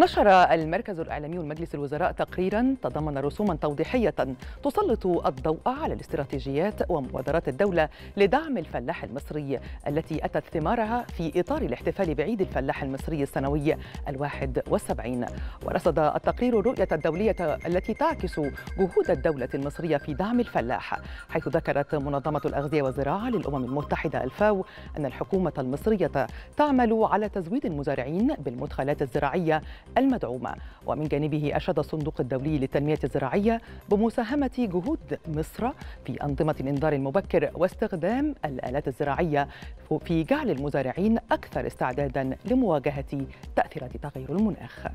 نشر المركز الإعلامي ومجلس الوزراء تقريرا تضمن رسوما توضيحية تسلط الضوء على الاستراتيجيات ومبادرات الدولة لدعم الفلاح المصري التي أتت ثمارها في إطار الاحتفال بعيد الفلاح المصري السنوي 71. ورصد التقرير الرؤية الدولية التي تعكس جهود الدولة المصرية في دعم الفلاح، حيث ذكرت منظمة الأغذية والزراعة للأمم المتحدة الفاو أن الحكومة المصرية تعمل على تزويد المزارعين بالمدخلات الزراعية المدعومة. ومن جانبه أشاد الصندوق الدولي للتنمية الزراعية بمساهمة جهود مصر في أنظمة الإنذار المبكر واستخدام الآلات الزراعية في جعل المزارعين أكثر استعدادا لمواجهة تأثيرات تغير المناخ.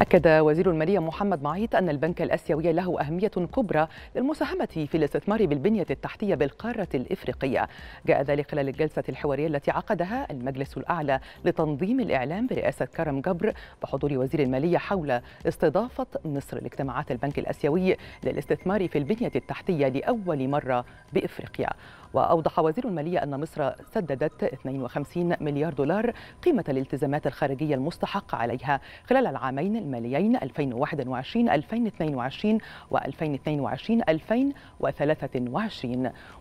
أكد وزير المالية محمد معيط أن البنك الآسيوي له أهمية كبرى للمساهمة في الاستثمار بالبنية التحتية بالقارة الإفريقية. جاء ذلك خلال الجلسة الحوارية التي عقدها المجلس الأعلى لتنظيم الإعلام برئاسة كرم جبر بحضور وزير المالية حول استضافة مصر لاجتماعات البنك الآسيوي للاستثمار في البنية التحتية لأول مرة بإفريقيا. وأوضح وزير المالية أن مصر سددت 52 مليار دولار قيمة الالتزامات الخارجية المستحق عليها خلال العامين الماليين 2021-2022 و2022-2023،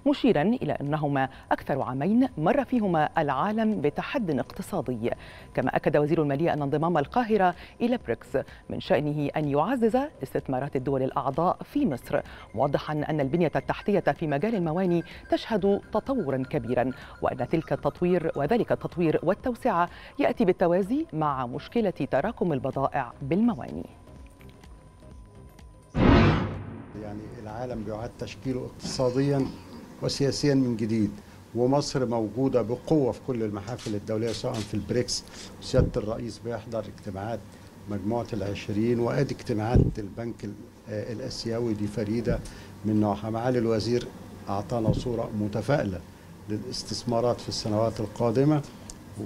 مشيرا إلى أنهما أكثر عامين مر فيهما العالم بتحد اقتصادي. كما أكد وزير المالية أن انضمام القاهرة إلى بريكس من شأنه أن يعزز استثمارات الدول الأعضاء في مصر، موضحا أن البنية التحتية في مجال المواني تشهد تطورا كبيرا، وأن وذلك التطوير والتوسعة يأتي بالتوازي مع مشكلة تراكم البضائع بالمواني. يعني العالم بيعاد تشكيله اقتصاديا وسياسيا من جديد، ومصر موجودة بقوة في كل المحافل الدولية سواء في البريكس. سيادة الرئيس بيحضر اجتماعات مجموعة ال20 وأدي اجتماعات البنك الآسيوي دي فريدة من نوعها. معالي الوزير أعطانا صورة متفائلة للاستثمارات في السنوات القادمة،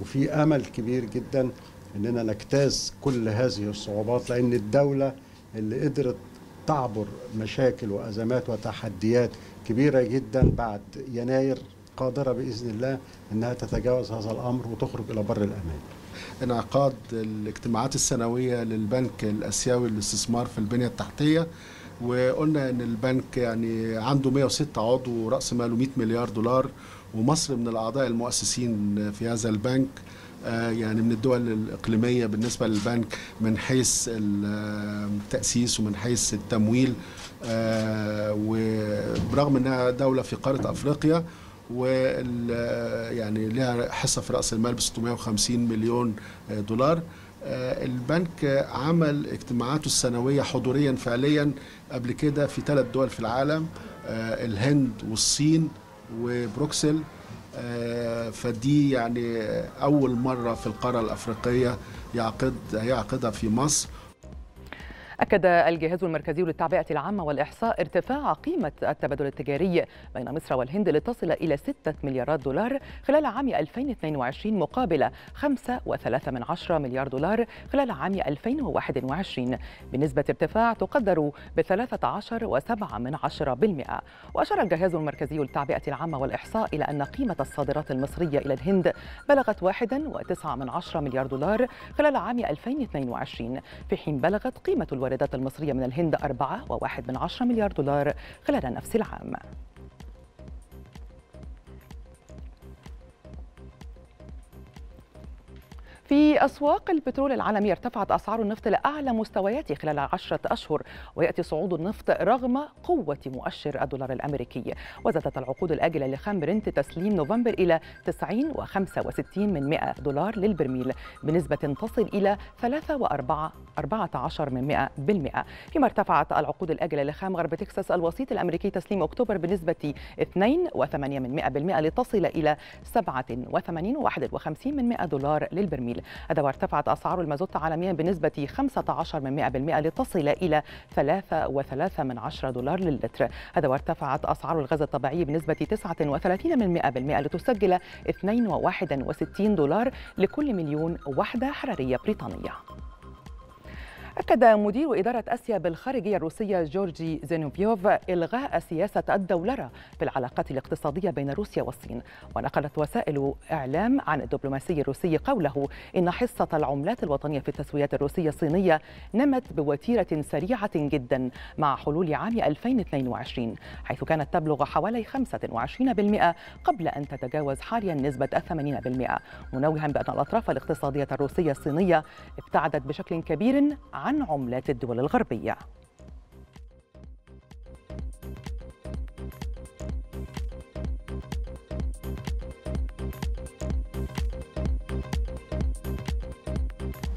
وفي أمل كبير جدا أننا نجتاز كل هذه الصعوبات، لأن الدولة اللي قدرت تعبر مشاكل وأزمات وتحديات كبيرة جدا بعد يناير قادرة بإذن الله أنها تتجاوز هذا الأمر وتخرج إلى بر الأمان. انعقاد الاجتماعات السنوية للبنك الآسيوي للاستثمار في البنية التحتية، وقلنا ان البنك يعني عنده 106 عضو ورأس ماله 100 مليار دولار، ومصر من الاعضاء المؤسسين في هذا البنك، يعني من الدول الاقليميه بالنسبه للبنك من حيث التاسيس ومن حيث التمويل، وبرغم انها دوله في قاره افريقيا ويعني لها حصه في راس المال ب 650 مليون دولار. البنك عمل اجتماعاته السنوية حضوريا فعليا قبل كده في 3 دول في العالم، الهند والصين وبروكسل، فدي يعني أول مرة في القارة الأفريقية هيعقدها في مصر. أكد الجهاز المركزي للتعبئة العامة والإحصاء ارتفاع قيمة التبادل التجاري بين مصر والهند لتصل إلى 6 مليارات دولار خلال عام 2022 مقابل 5.3 مليار دولار خلال عام 2021، بنسبة ارتفاع تقدر ب 13.7%. وأشار الجهاز المركزي للتعبئة العامة والإحصاء إلى أن قيمة الصادرات المصرية إلى الهند بلغت 1.9 مليار دولار خلال عام 2022، في حين بلغت قيمة الواردات المصرية من الهند 4.1 مليار دولار خلال نفس العام. في أسواق البترول العالمية ارتفعت أسعار النفط لأعلى مستوياته خلال 10 أشهر، ويأتي صعود النفط رغم قوة مؤشر الدولار الأمريكي. وزادت العقود الآجلة لخام برنت تسليم نوفمبر إلى 90.65 $100 للبرميل بنسبة تصل إلى 3.14%، فيما ارتفعت العقود الآجلة لخام غرب تكساس الوسيط الأمريكي تسليم أكتوبر بنسبة 2.8% لتصل إلى 87.51 $1 للبرميل. هذا وارتفعت أسعار المازوت عالميا بنسبة 15% لتصل إلى 3.3 $1 للتر. هذا وارتفعت أسعار الغاز الطبيعي بنسبة 39% لتسجل 2.61 $1 لكل مليون وحدة حرارية بريطانية. أكد مدير إدارة آسيا بالخارجية الروسية جورجي زينوفيوف إلغاء سياسة الدولرة في العلاقات الاقتصادية بين روسيا والصين. ونقلت وسائل إعلام عن الدبلوماسي الروسي قوله إن حصة العملات الوطنية في التسويات الروسية الصينية نمت بوتيرة سريعة جدا مع حلول عام 2022، حيث كانت تبلغ حوالي 25% قبل أن تتجاوز حاليا نسبة 80%، منوها بأن الأطراف الاقتصادية الروسية الصينية ابتعدت بشكل كبير عن عملات الدول الغربية.